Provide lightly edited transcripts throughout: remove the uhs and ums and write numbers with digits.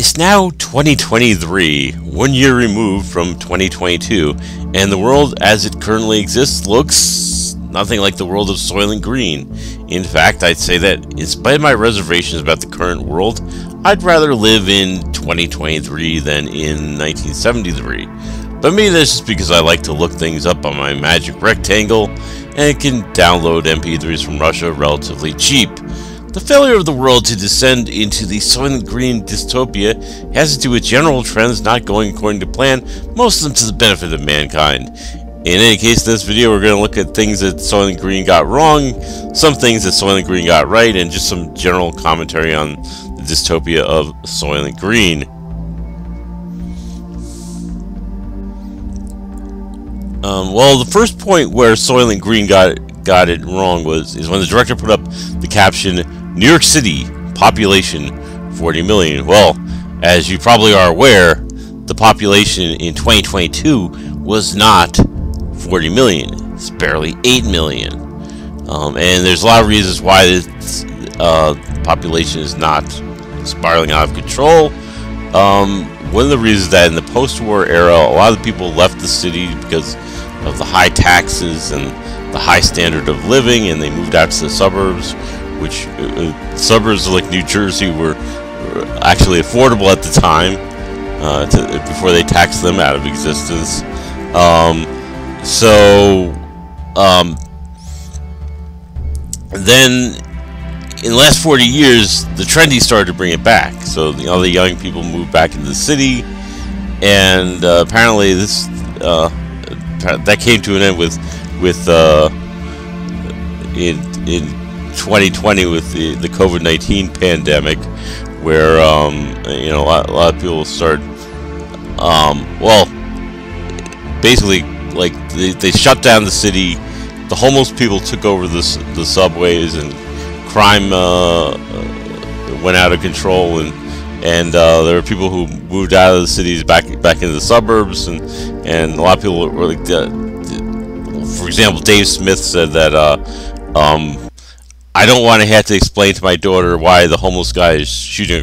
It's now 2023, 1 year removed from 2022, and the world as it currently exists looks nothing like the world of Soylent Green. In fact, I'd say that, in spite of my reservations about the current world, I'd rather live in 2023 than in 1973. But maybe that's just because I like to look things up on my magic rectangle, and can download MP3s from Russia relatively cheap. The failure of the world to descend into the Soylent Green dystopia has to do with general trends not going according to plan, most of them to the benefit of mankind. In any case, in this video we're going to look at things that Soylent Green got wrong, some things that Soylent Green got right, and just some general commentary on the dystopia of Soylent Green. Well, the first point where Soylent Green got it wrong is when the director put up the caption, New York City, population 40 million. Well, as you probably are aware, the population in 2022 was not 40 million. It's barely 8 million. And there's a lot of reasons why this population is not spiraling out of control. One of the reasons that in the post-war era, a lot of people left the city because of the high taxes and the high standard of living, and they moved out to the suburbs, which suburbs like New Jersey were actually affordable at the time before they taxed them out of existence. Then in the last 40 years, the trendy started to bring it back. So all the young people moved back into the city, and apparently this that came to an end in 2020 with the COVID-19 pandemic, where you know a lot of people started well, basically like they shut down the city. The homeless people took over the subways, and crime went out of control, and there were people who moved out of the cities back into the suburbs, and a lot of people were like, for example, Dave Smith said that I don't want to have to explain to my daughter why the homeless guy is shooting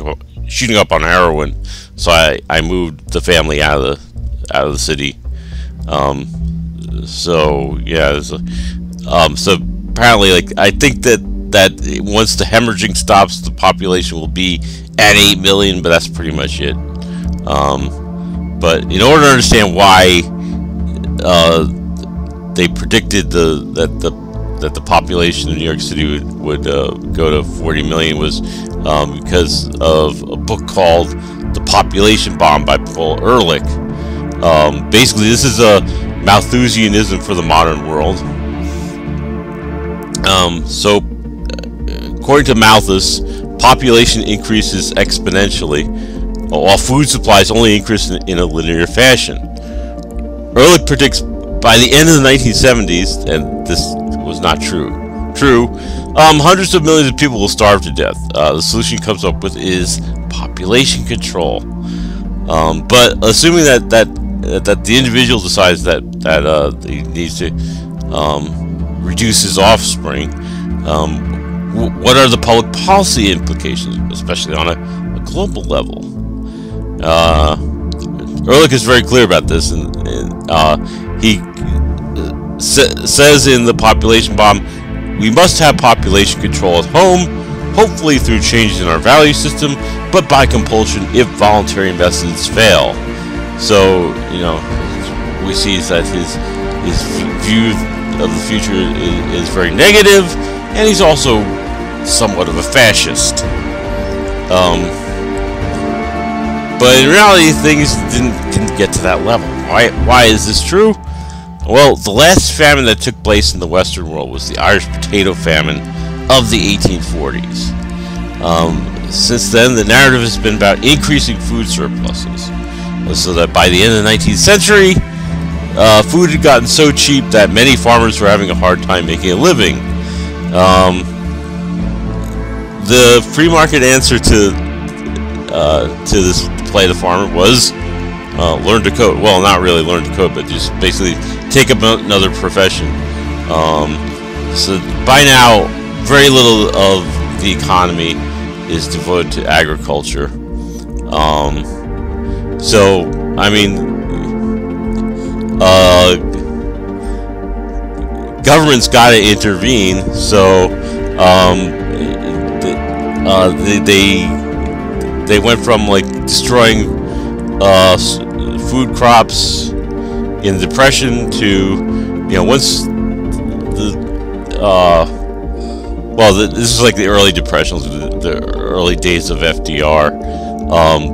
up on heroin, so I moved the family out of the city. So yeah, so apparently, like, I think that once the hemorrhaging stops, the population will be at 8 million, but that's pretty much it. But in order to understand why they predicted that the population in New York City would go to 40 million was because of a book called The Population Bomb by Paul Ehrlich. Basically, this is a Malthusianism for the modern world. So, according to Malthus, population increases exponentially, while food supplies only increase in a linear fashion. Ehrlich predicts by the end of the 1970s, and this was not true, hundreds of millions of people will starve to death. The solution comes up with is population control. But assuming that the individual decides that he needs to reduce his offspring, what are the public policy implications, especially on a global level? Ehrlich is very clear about this, and he says in The Population Bomb, we must have population control at home, hopefully through changes in our value system, but by compulsion if voluntary investments fail. So, you know, we see that his view of the future is very negative, and he's also somewhat of a fascist. But in reality, things didn't get to that level. Why is this true? Well, the last famine that took place in the Western world was the Irish potato famine of the 1840s. Since then, the narrative has been about increasing food surpluses, so that by the end of the 19th century, food had gotten so cheap that many farmers were having a hard time making a living. The free market answer to this play the farmer was learn to code. Well, not really learn to code, but just basically take up another profession. So by now, very little of the economy is devoted to agriculture. So, I mean, government's got to intervene, so, they went from, like, destroying, food crops in the Depression to, you know, once the, this is like the early Depression, the early days of FDR,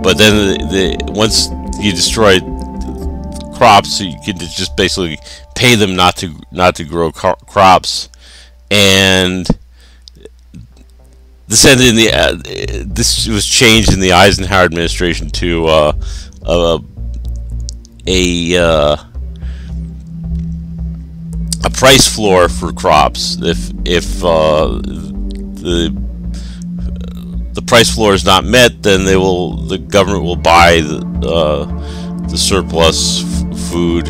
but then once you destroy crops, you could just basically pay them not to grow crops, and this was changed in the Eisenhower administration to a price floor for crops. If the price floor is not met, then the government will buy the surplus food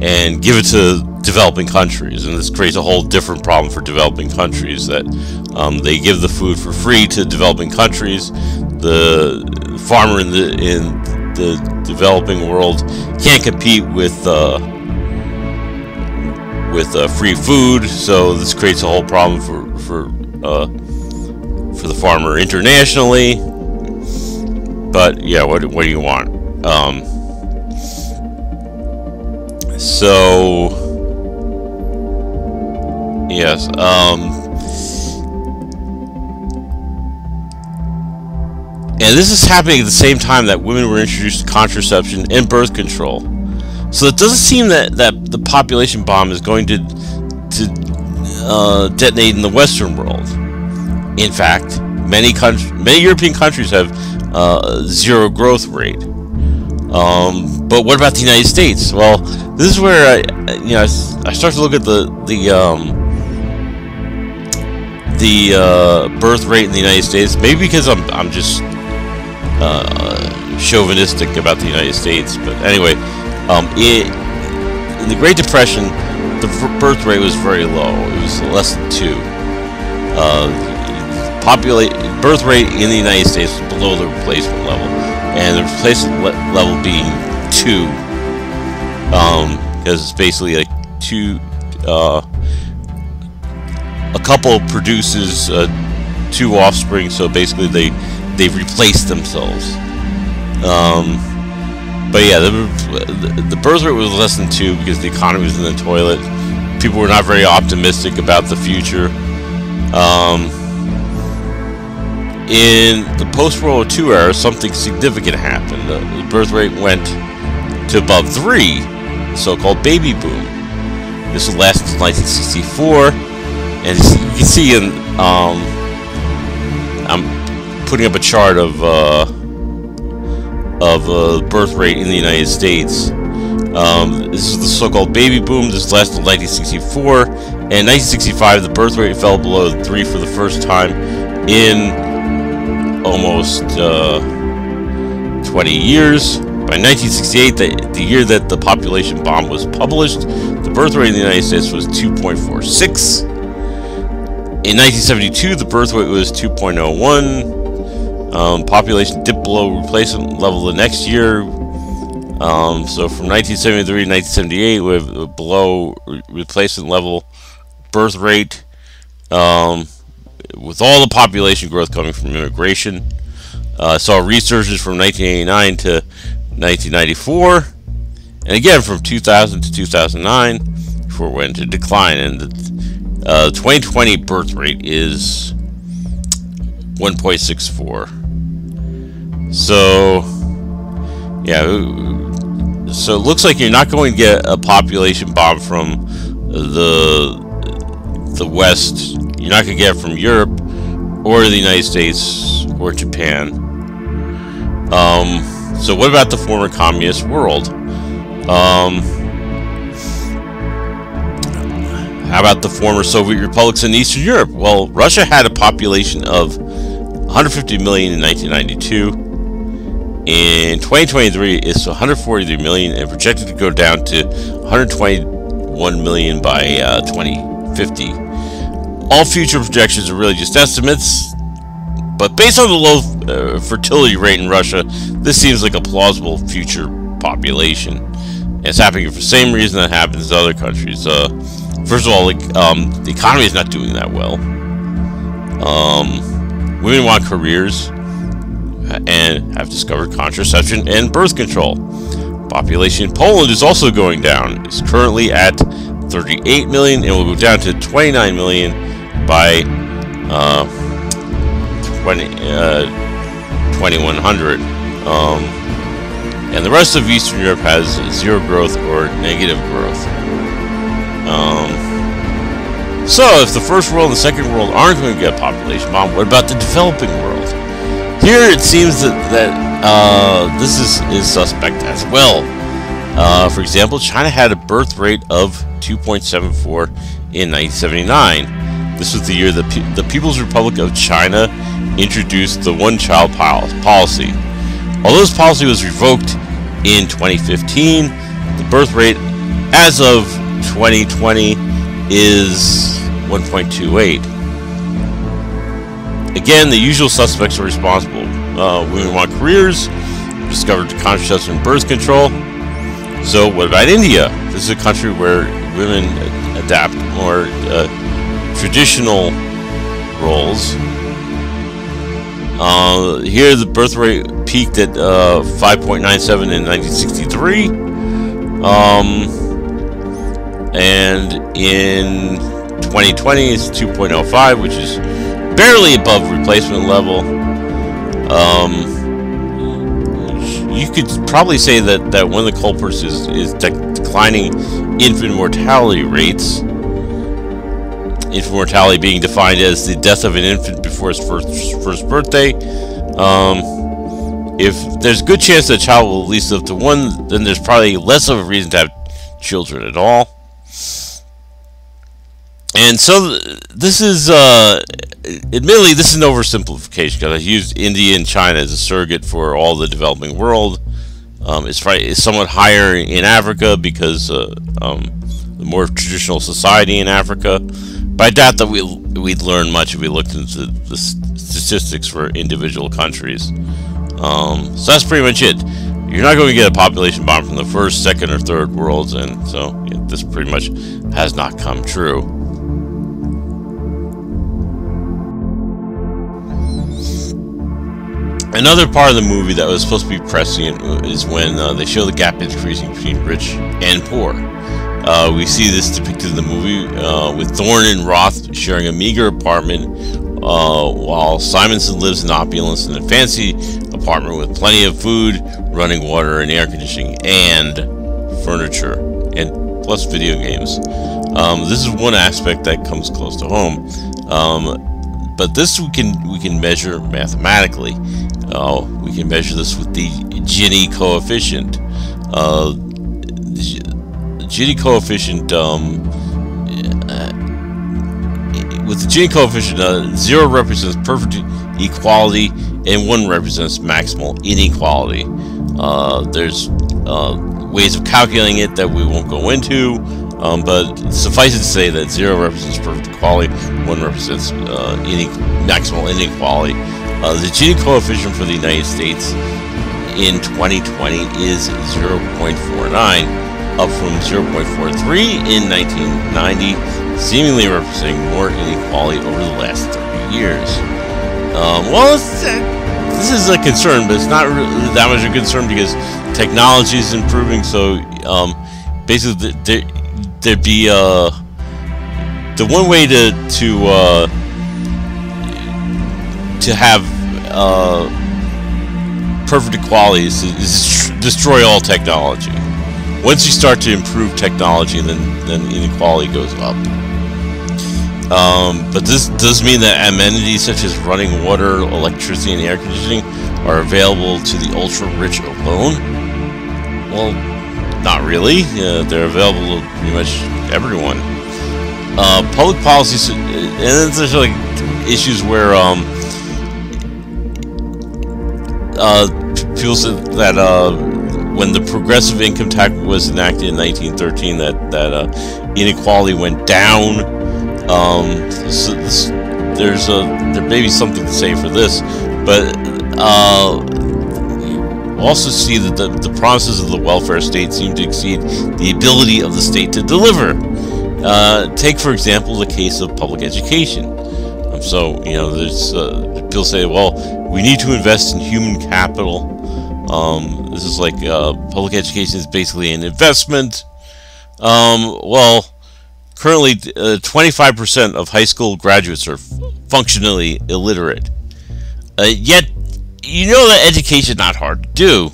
and give it to developing countries, and this creates a whole different problem for developing countries, that they give the food for free to developing countries. The farmer in the developing world can't compete with free food, so this creates a whole problem for the farmer internationally. But yeah, what do you want? So yes, and this is happening at the same time that women were introduced to contraception and birth control. So it doesn't seem that the population bomb is going to detonate in the Western world. In fact, many European countries have zero growth rate. But what about the United States? Well, this is where I start to look at the birth rate in the United States. Maybe because I'm just chauvinistic about the United States. But anyway, in the Great Depression, the birth rate was very low. It was less than 2. Birth rate in the United States was below the replacement level, and the replacement level being 2, because it's basically like a couple produces 2 offspring, so basically they replace themselves. But yeah, the birth rate was less than 2 because the economy was in the toilet. People were not very optimistic about the future. In the post-World War II era, something significant happened. The birth rate went to above 3, the so-called baby boom. This will last until 1964, and you can see in, I'm putting up a chart of birth rate in the United States. This is the so-called baby boom. This lasted until 1964, and in 1965 the birth rate fell below 3 for the first time in almost 20 years. By 1968, the year that the population bomb was published, the birth rate in the United States was 2.46. In 1972, the birth rate was 2.01. Population dipped below replacement level the next year. So from 1973 to 1978, we have below replacement level birth rate. With all the population growth coming from immigration. Saw researchers from 1989 to 1994, and again from 2000 to 2009 before it went into decline. And the 2020 birth rate is 1.64. So yeah, so it looks like you're not going to get a population bomb from the West. You're not going to get it from Europe or the United States or Japan. So what about the former communist world? How about the former Soviet republics in Eastern Europe? Well, Russia had a population of 150 million in 1992. In 2023, it's 143 million and projected to go down to 121 million by 2050. All future projections are really just estimates, But based on the low fertility rate in Russia, this seems like a plausible future population. And it's happening for the same reason that happens in other countries. First of all, like, the economy is not doing that well. Women want careers and have discovered contraception and birth control. Population in Poland is also going down. It's currently at 38 million and will go down to 29 million by 2100. And the rest of Eastern Europe has zero growth or negative growth. So if the first world and the second world aren't going to get a population bomb, what about the developing world? Here it seems that this is suspect as well. For example, China had a birth rate of 2.74 in 1979. This was the year that the People's Republic of China introduced the one-child policy. Although this policy was revoked in 2015, the birth rate as of 2020 is 1.28. Again, the usual suspects are responsible. Women want careers, discovered contraception and birth control. So what about India? This is a country where women adapt more traditional roles. Here the birth rate peaked at 5.97 in 1963. And in 2020 it's 2.05, which is barely above replacement level. You could probably say that one of the culprits is declining infant mortality rates. Infant mortality being defined as the death of an infant before his first birthday. If there's a good chance that a child will at least live to one, then there's probably less of a reason to have children at all. And so this is, admittedly, this is an oversimplification because I used India and China as a surrogate for all the developing world. It's somewhat higher in Africa because the more traditional society in Africa. But I doubt that we'd learn much if we looked into the statistics for individual countries. So that's pretty much it. You're not going to get a population bomb from the first, second, or third worlds, and so this pretty much has not come true. Another part of the movie that was supposed to be prescient is when they show the gap increasing between rich and poor. We see this depicted in the movie with Thorne and Roth sharing a meager apartment while Simonson lives in opulence in a fancy apartment with plenty of food, running water, and air conditioning, and furniture, and plus video games. This is one aspect that comes close to home. But this we can measure mathematically. We can measure this with the Gini coefficient. Zero represents perfect equality, and one represents maximal inequality. There's ways of calculating it that we won't go into. But suffice it to say that zero represents perfect equality, one represents maximal inequality. The Gini coefficient for the United States in 2020 is 0.49, up from 0.43 in 1990, seemingly representing more inequality over the last 30 years. This is a concern, but it's not really that much of a concern because technology is improving, so basically there'd be the one way to have perfect equality is to destroy all technology. Once you start to improve technology, then inequality goes up. But this does mean that amenities such as running water, electricity, and air conditioning are available to the ultra-rich alone. Well, not really. They're available to pretty much everyone. Public policies, and then there's like issues where people said that when the progressive income tax was enacted in 1913, that inequality went down. So there may be something to say for this, but you also see that the promises of the welfare state seem to exceed the ability of the state to deliver. Take, for example, the case of public education. So, you know, there's people say, well, we need to invest in human capital. This is like public education is basically an investment. Well, currently 25% of high school graduates are functionally illiterate. Yet, you know that education is not hard to do.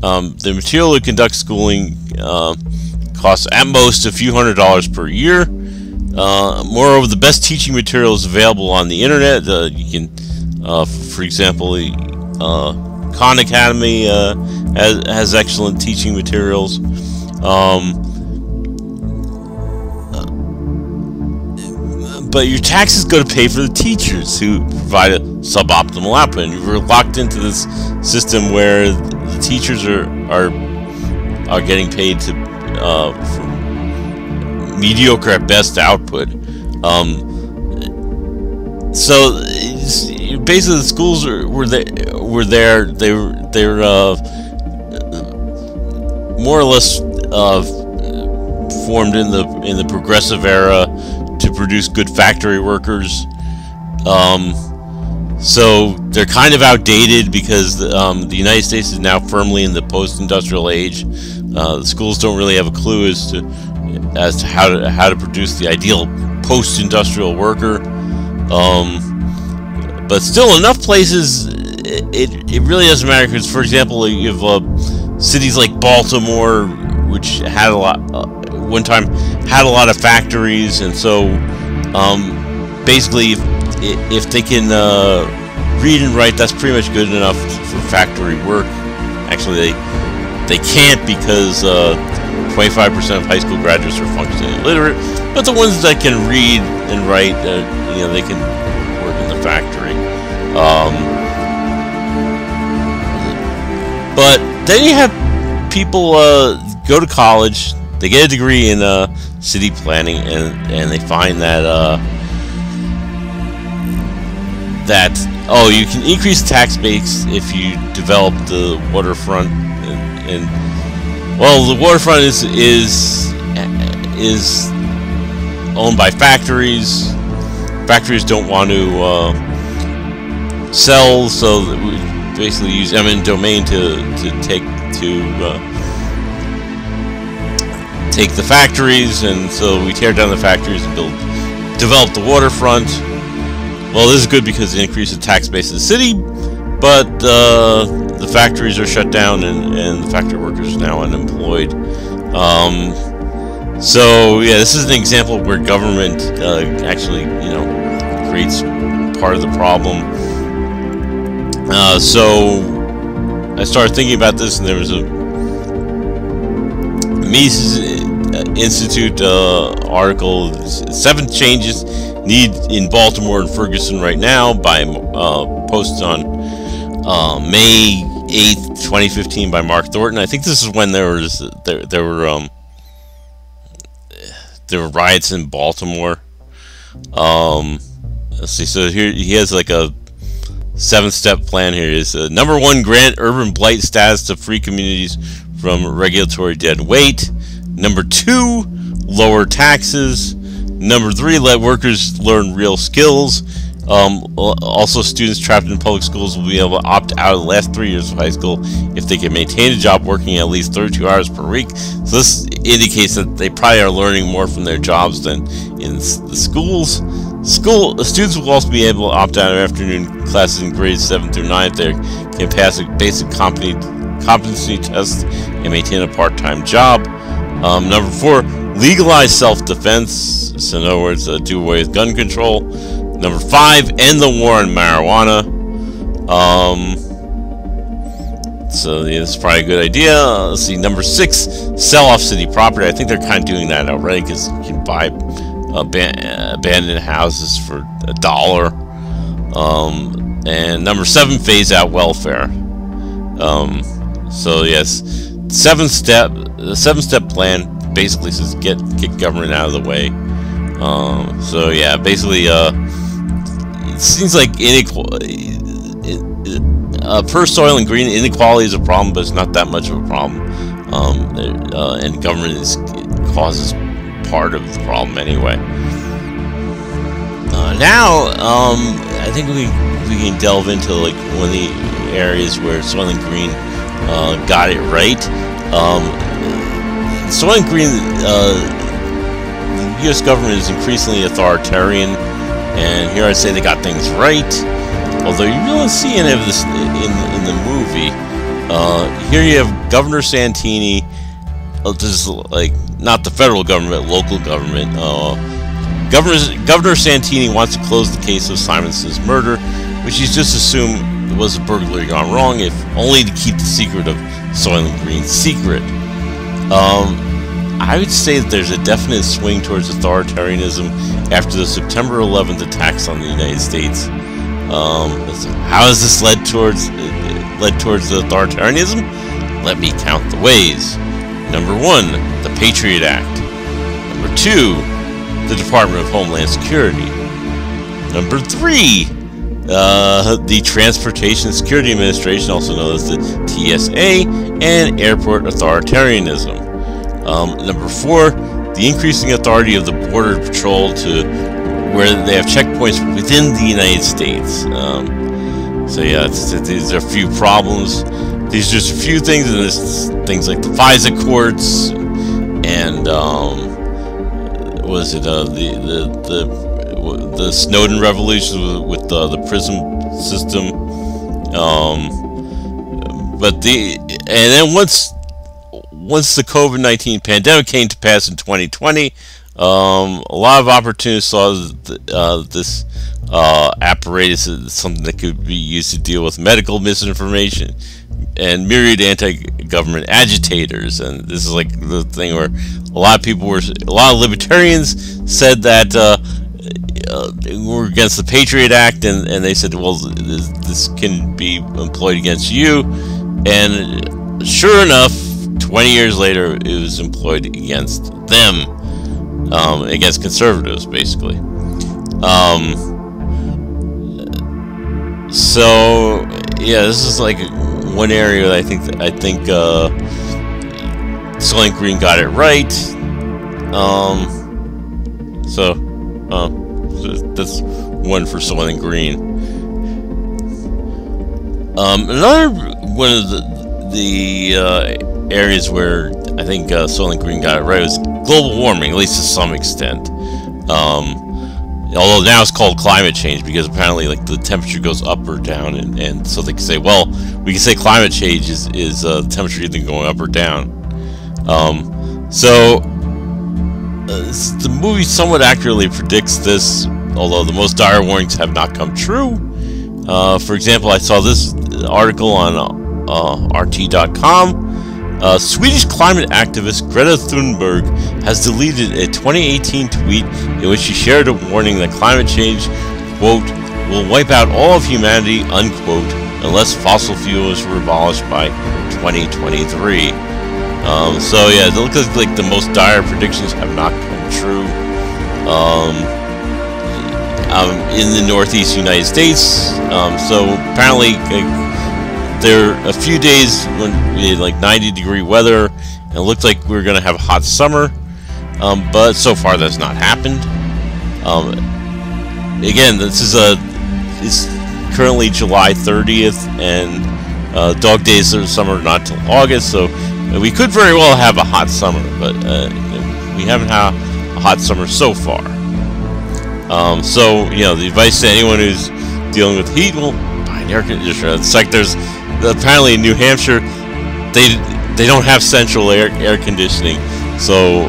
The material to conduct schooling costs at most a few $100s per year. Moreover, the best teaching material is available on the internet. You can, for example, the Khan Academy has excellent teaching materials. But your taxes go to pay for the teachers who provide a suboptimal output. And you're locked into this system where the teachers are getting paid to for mediocre at best output. So basically, the schools were more or less formed in the progressive era to produce good factory workers. So they're kind of outdated because the United States is now firmly in the post-industrial age. The schools don't really have a clue as to how to produce the ideal post-industrial worker, but still enough places it really doesn't matter, because, for example, you have cities like Baltimore, which had a lot one time had a lot of factories, and so basically if they can read and write, that's pretty much good enough for factory work. Actually, they can't, because 25% of high school graduates are functionally illiterate, but the ones that can read and write, you know, they can work in the factory. But then you have people go to college, they get a degree in city planning, and they find that you can increase tax base if you develop the waterfront, and well, the waterfront is owned by factories. Factories don't want to sell, so we basically use eminent domain to take the factories, and so we tear down the factories and develop the waterfront. Well, this is good because it increases the tax base of the city, but the factories are shut down, and the factory workers are now unemployed. So yeah, this is an example where government actually, you know, creates part of the problem. So I started thinking about this, and there was a Mises Institute article, 7 changes needed in Baltimore and Ferguson right now, by posted on May 8th, 2015, by Mark Thornton. I think this is when there were riots in Baltimore. Let's see. So here he has like a 7-step plan. Here is number 1: grant urban blight status to free communities from regulatory dead weight. Number 2: lower taxes. Number 3: let workers learn real skills. Also, students trapped in public schools will be able to opt out of the last 3 years of high school if they can maintain a job working at least 32 hours per week. So this indicates that they probably are learning more from their jobs than in the schools. Students will also be able to opt out of afternoon classes in grades 7 through 9 if they can pass a basic competency test and maintain a part-time job. Number 4, legalize self-defense. So in other words, do away with gun control. Number 5, end the war on marijuana. So yeah, that's probably a good idea. Let's see, number 6, sell off city property. I think they're kind of doing that already, because you can buy abandoned houses for $1. And number 7, phase out welfare. So yes, the seven-step plan basically says get government out of the way. So yeah, basically seems like inequality. Per Soylent Green, inequality is a problem, but it's not that much of a problem. And government causes part of the problem anyway. Now, I think we can delve into like one of the areas where Soylent Green got it right. Soylent Green, the U.S. government is increasingly authoritarian, and here I'd say they got things right. Although you really don't see any of this in the movie. Here you have Governor Santini. This is like not the federal government, local government. Governor Santini wants to close the case of Simonson's murder, which he's just assumed was a burglary gone wrong, if only to keep the secret of Soylent Green's secret. I would say that there's a definite swing towards authoritarianism after the September 11th attacks on the United States. How has this led towards the authoritarianism? Let me count the ways. Number one, the Patriot Act. Number two, the Department of Homeland Security. Number three, the Transportation Security Administration, also known as the TSA, and airport authoritarianism. Number four, the increasing authority of the Border Patrol to where they have checkpoints within the United States. So yeah, these are a few problems. These are just a few things, and there's things like the FISA courts, and the Snowden revolution with the PRISM system. But then once the COVID-19 pandemic came to pass in 2020. A lot of opportunists saw this apparatus as something that could be used to deal with medical misinformation and myriad anti-government agitators. And this is like the thing where a lot of libertarians said that were against the Patriot Act, and they said, well, this can be employed against you. And sure enough, 20 years later, it was employed against them. Against conservatives, basically. So yeah, this is like one area that I think Soylent Green got it right. So that's one for Soylent Green. Another one of the areas where I think Soylent Green got it right was global warming, at least to some extent. Although now it's called climate change, because apparently like the temperature goes up or down, and so they can say, well, we can say climate change is temperature either going up or down. The movie somewhat accurately predicts this, although the most dire warnings have not come true. For example, I saw this article on RT.com. Swedish climate activist Greta Thunberg has deleted a 2018 tweet in which she shared a warning that climate change, quote, will wipe out all of humanity, unquote, unless fossil fuels were abolished by 2023. So yeah, it looks like the most dire predictions have not come true. In the northeast United States, so apparently there were a few days when we had like 90-degree weather, and it looked like we were going to have a hot summer, but so far that's not happened. Again, this is it's currently July 30th, and dog days of summer are not till August, so we could very well have a hot summer, but we haven't had a hot summer so far. So you know, the advice to anyone who's dealing with heat, well, buy an air conditioner. It's like there's apparently in New Hampshire, they don't have central air conditioning, so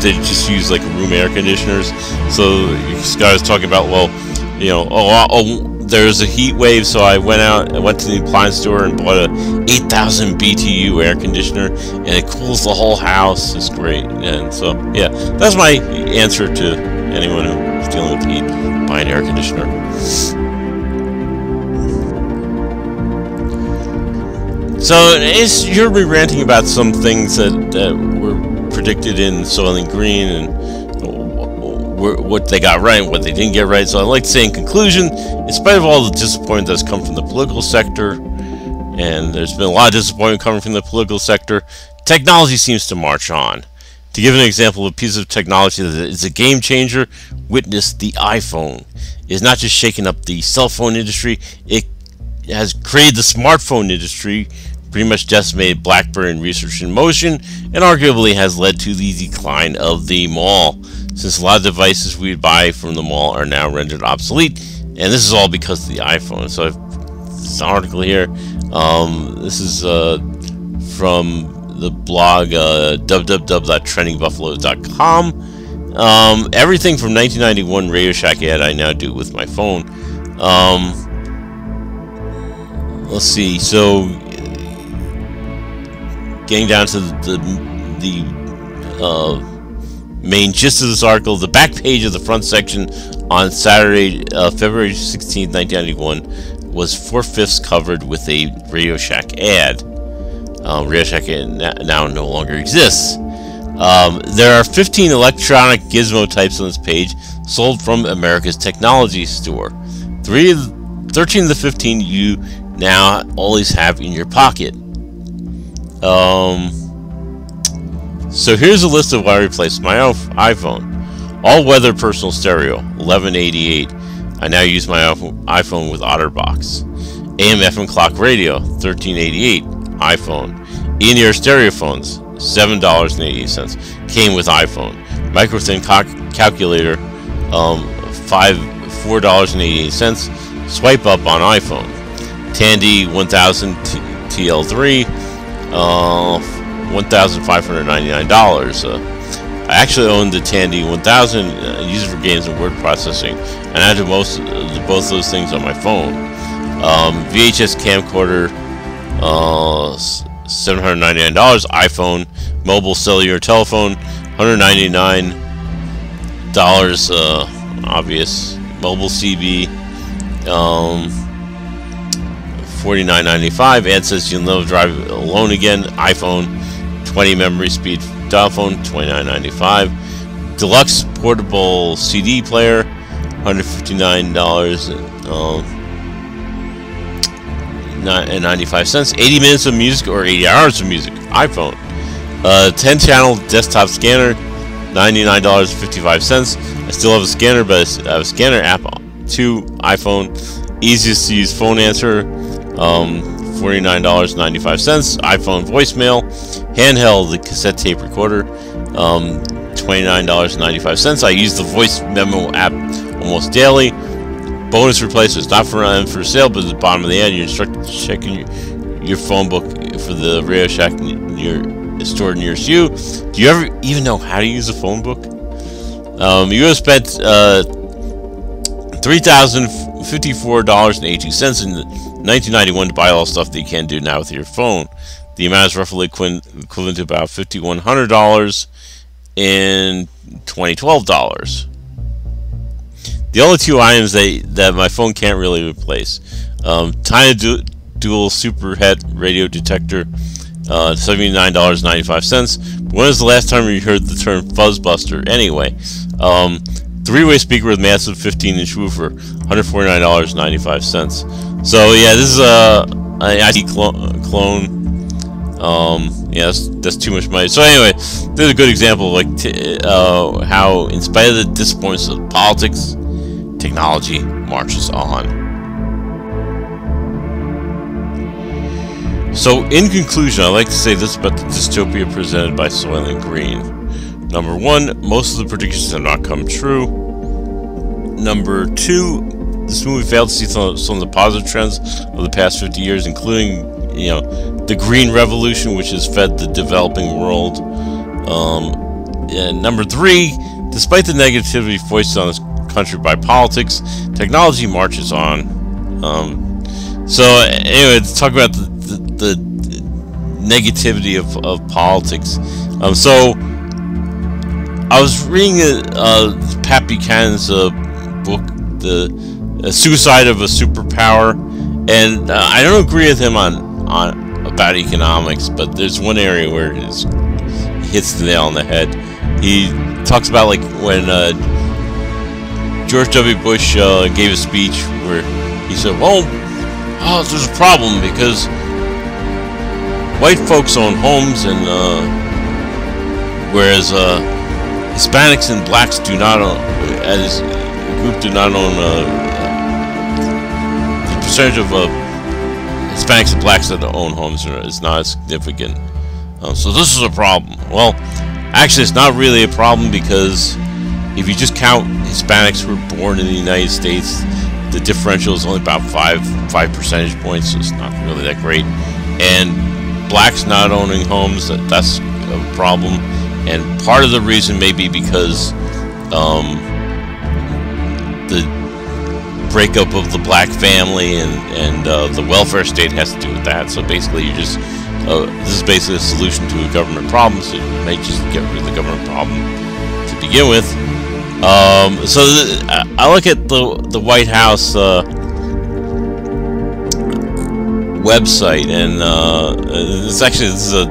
they just use like room air conditioners. So this guy was talking about, well, you know, there's a heat wave, so I went to the appliance store and bought a 8,000 BTU air conditioner, and it cools the whole house. It's great. And so yeah, that's my answer to anyone who's dealing with heat: buy an air conditioner. So you heard me ranting about some things that were predicted in Soylent Green and what they got right and what they didn't get right. So I'd like to say, in conclusion, in spite of all the disappointment that's come from the political sector, and there's been a lot of disappointment coming from the political sector, technology seems to march on. To give an example of a piece of technology that is a game changer, witness the iPhone. It's not just shaking up the cell phone industry, it has created the smartphone industry, pretty much decimated BlackBerry and Research in Motion, and arguably has led to the decline of the mall, since a lot of devices we buy from the mall are now rendered obsolete, and this is all because of the iPhone. So this article here, this is from the blog www.trendingbuffalo.com. Everything from 1991 Radio Shack ad I now do with my phone. Let's see, so getting down to the main gist of this article, the back page of the front section on Saturday, February 16, 1991, was 4/5 covered with a Radio Shack ad. Radio Shack ad now no longer exists. There are 15 electronic gizmo types on this page sold from America's technology store. 13 of the 15 you now always have in your pocket. So here's a list of why I replaced my iPhone. All-weather personal stereo, 1188. I now use my iPhone with OtterBox. AM/FM clock radio, 1388. iPhone. In-ear stereophones, $7.88. Came with iPhone. Microthin calculator, $4.88. Swipe up on iPhone. Tandy 1000 TL3. $1,599. I actually own the Tandy 1000, use it for games and word processing, and I do both those things on my phone. VHS camcorder, $799. iPhone. Mobile cellular telephone, $199. Obvious. Mobile CB, $49.95. Ad says you'll never drive alone again. iPhone, 20 memory speed dial phone, $29.95. Deluxe portable CD player, $159 and 95 cents. 80 minutes of music or 80 hours of music. iPhone, 10-channel desktop scanner, $99.55. I still have a scanner, but I have a scanner app to iPhone. Easiest to use phone answer. $49.95. iPhone voicemail, handheld cassette tape recorder, $29.95. I use the voice memo app almost daily. Bonus replacements, not for sale, but at the bottom of the ad, you're instructed to check in your phone book for the Radio Shack store nearest you. Do you ever even know how to use a phone book? You have spent $3,054.82 in 1991 to buy all stuff that you can do now with your phone. The amount is roughly equivalent to about $5,100 and $2012. The only two items that my phone can't really replace: Tiny dual superhet radio detector, $79.95. When was the last time you heard the term fuzzbuster? Anyway. Three-way speaker with massive 15-inch woofer, $149.95. So yeah, this is an IT clone. Yeah, that's too much money. So anyway, this is a good example of how, in spite of the disappointments of politics, technology marches on. So in conclusion, I'd like to say this about the dystopia presented by Soylent Green. Number one, most of the predictions have not come true. Number two, this movie failed to see some of the positive trends of the past 50 years, including, the Green Revolution, which has fed the developing world. And number three, despite the negativity foisted on this country by politics, technology marches on. So anyway, let's talk about the negativity of politics. So I was reading Pat Buchanan's book, The Suicide of a Superpower, and I don't agree with him on about economics, but there's one area where he hits the nail on the head. He talks about, like, when George W. Bush gave a speech where he said, well, oh, there's a problem because white folks own homes, and whereas Hispanics and blacks do not own, as a group do not own, the percentage of Hispanics and blacks that own homes is not as significant. So this is a problem. Well, actually it's not really a problem, because if you just count Hispanics who were born in the United States, the differential is only about five percentage points, so it's not really that great. And blacks not owning homes, that's a problem. And part of the reason may be because the breakup of the black family and the welfare state has to do with that. So basically you just this is basically a solution to a government problem, so you may just get rid of the government problem to begin with. I look at the White House website, and this is a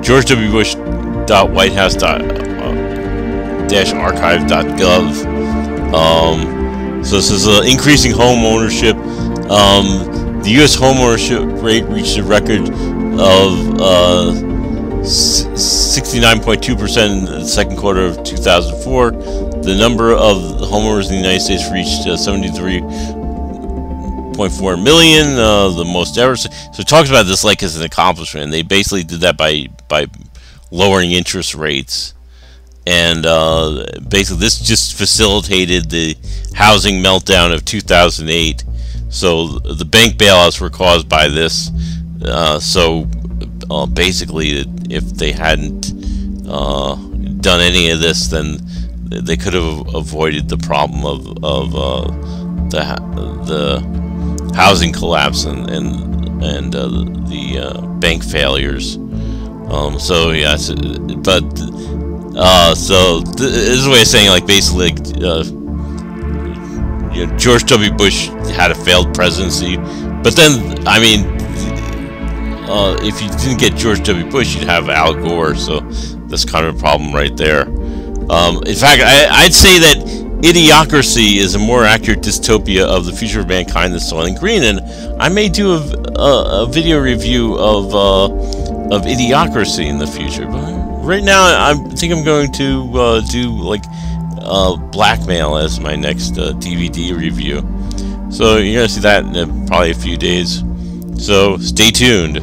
George W. Bush .whitehouse-archive.gov. So this is increasing home ownership. The U.S. home ownership rate reached a record of 69.2% in the second quarter of 2004. The number of homeowners in the United States reached 73.4 million, the most ever. So it talks about this like as an accomplishment, and they basically did that by lowering interest rates, and basically this just facilitated the housing meltdown of 2008. So the bank bailouts were caused by this. Basically, if they hadn't done any of this, then they could have avoided the problem of the housing collapse and the bank failures. This is a way of saying, like, basically, George W. Bush had a failed presidency, but then, I mean, if you didn't get George W. Bush, you'd have Al Gore, so that's kind of a problem right there. In fact, I'd say that Idiocracy is a more accurate dystopia of the future of mankind than Soylent Green, and I may do a video review of Idiocracy in the future, but right now I think I'm going to do like Blackmail as my next DVD review, so you're gonna see that in probably a few days, so stay tuned.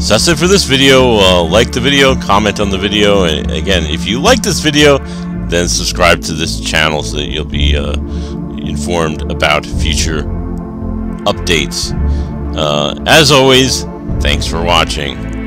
So that's it for this video. Like the video, comment on the video, and again, if you like this video, then subscribe to this channel so that you'll be informed about future updates. As always, thanks for watching.